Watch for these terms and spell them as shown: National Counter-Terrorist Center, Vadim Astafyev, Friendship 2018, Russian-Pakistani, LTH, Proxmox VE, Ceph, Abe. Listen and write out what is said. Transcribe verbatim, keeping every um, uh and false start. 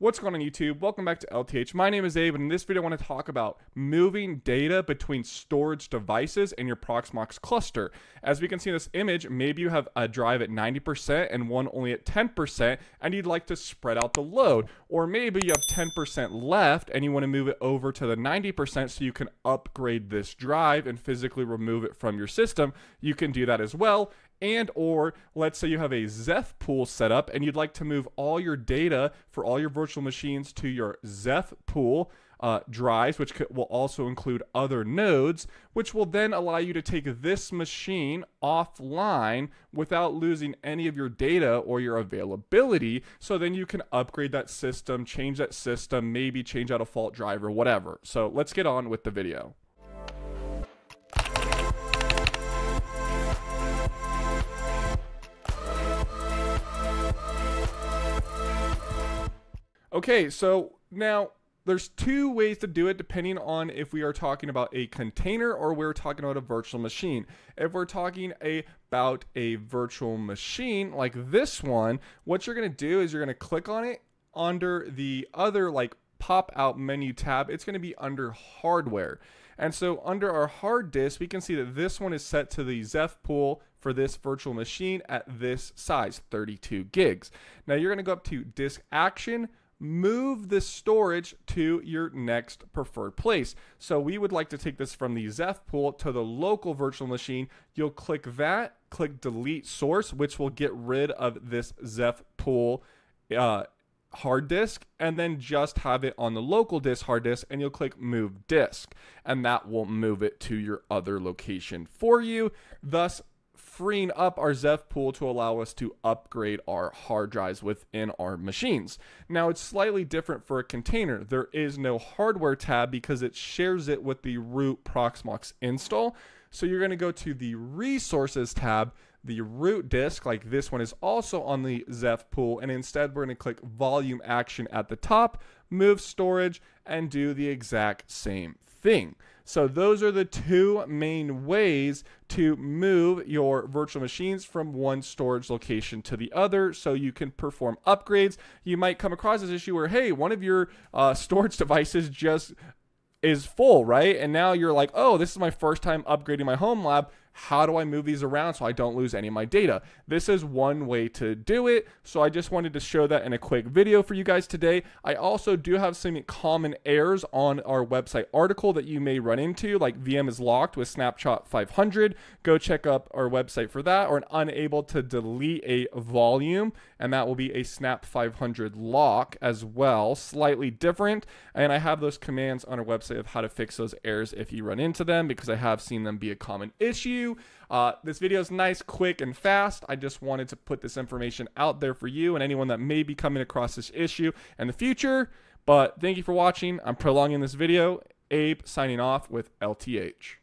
What's going on YouTube? Welcome back to L T H. My name is Abe, and in this video I want to talk about moving data between storage devices in your Proxmox cluster. As we can see in this image, maybe you have a drive at ninety percent and one only at ten percent, and you'd like to spread out the load. Or maybe you have ten percent left and you want to move it over to the ninety percent so you can upgrade this drive and physically remove it from your system. You can do that as well. And or let's say you have a Ceph pool set up and you'd like to move all your data for all your virtual machines to your Ceph pool uh, drives, which could, will also include other nodes, which will then allow you to take this machine offline without losing any of your data or your availability. So then you can upgrade that system, change that system, maybe change out a fault drive or whatever. So let's get on with the video. Okay, so now there's two ways to do it depending on if we are talking about a container or we're talking about a virtual machine. If we're talking a, about a virtual machine like this one, what you're gonna do is you're gonna click on it under the other like pop out menu tab. It's gonna be under hardware. And so under our hard disk, we can see that this one is set to the Ceph pool for this virtual machine at this size, thirty-two gigs. Now you're gonna go up to disk action, move the storage to your next preferred place. So we would like to take this from the Ceph pool to the local virtual machine. You'll click that, click delete source, which will get rid of this Ceph pool uh, hard disk, and then just have it on the local disk hard disk, and you'll click move disk, and that will move it to your other location for you, thus freeing up our Ceph pool to allow us to upgrade our hard drives within our machines. Now it's slightly different for a container. There is no hardware tab because it shares it with the root Proxmox install. So you're going to go to the resources tab, the root disk, like this one is also on the Ceph pool, and instead we're going to click volume action at the top, move storage, and do the exact same thing. So those are the two main ways to move your virtual machines from one storage location to the other so you can perform upgrades. You might come across this issue where, hey, one of your uh, storage devices just is full, right? And now you're like, oh, this is my first time upgrading my home lab. How do I move these around so I don't lose any of my data? This is one way to do it. So I just wanted to show that in a quick video for you guys today. I also do have some common errors on our website article that you may run into, like V M is locked with snapshot five hundred. Go check up our website for that, or an unable to delete a volume, and that will be a snap five hundred lock as well, slightly different. And I have those commands on our website of how to fix those errors if you run into them, because I have seen them be a common issue. Uh, this video is nice, quick, and fast. I just wanted to put this information out there for you and anyone that may be coming across this issue in the future. But thank you for watching. I'm prolonging this video. Abe signing off with L T H.